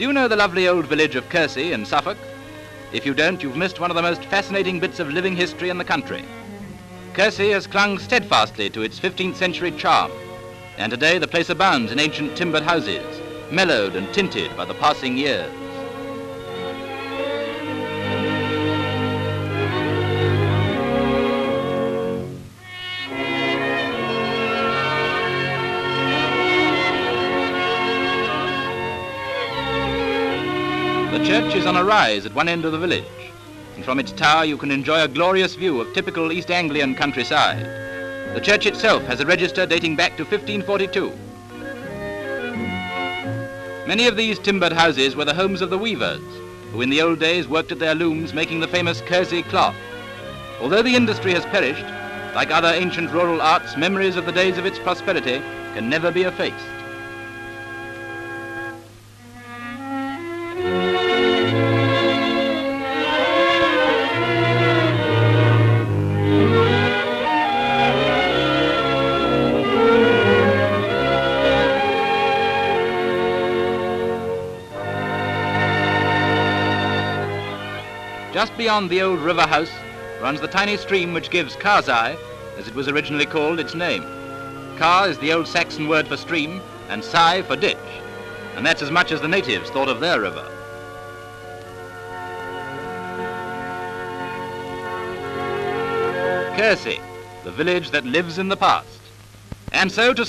Do you know the lovely old village of Kersey in Suffolk? If you don't, you've missed one of the most fascinating bits of living history in the country. Kersey has clung steadfastly to its 15th century charm, and today the place abounds in ancient timbered houses, mellowed and tinted by the passing years. The church is on a rise at one end of the village, and from its tower you can enjoy a glorious view of typical East Anglian countryside. The church itself has a register dating back to 1542. Many of these timbered houses were the homes of the weavers, who in the old days worked at their looms making the famous Kersey cloth. Although the industry has perished, like other ancient rural arts, memories of the days of its prosperity can never be effaced. Just beyond the old river house runs the tiny stream which gives Kersey, as it was originally called, its name. Ker is the old Saxon word for stream and sei for ditch, and that's as much as the natives thought of their river. Kersey, the village that lives in the past. And so to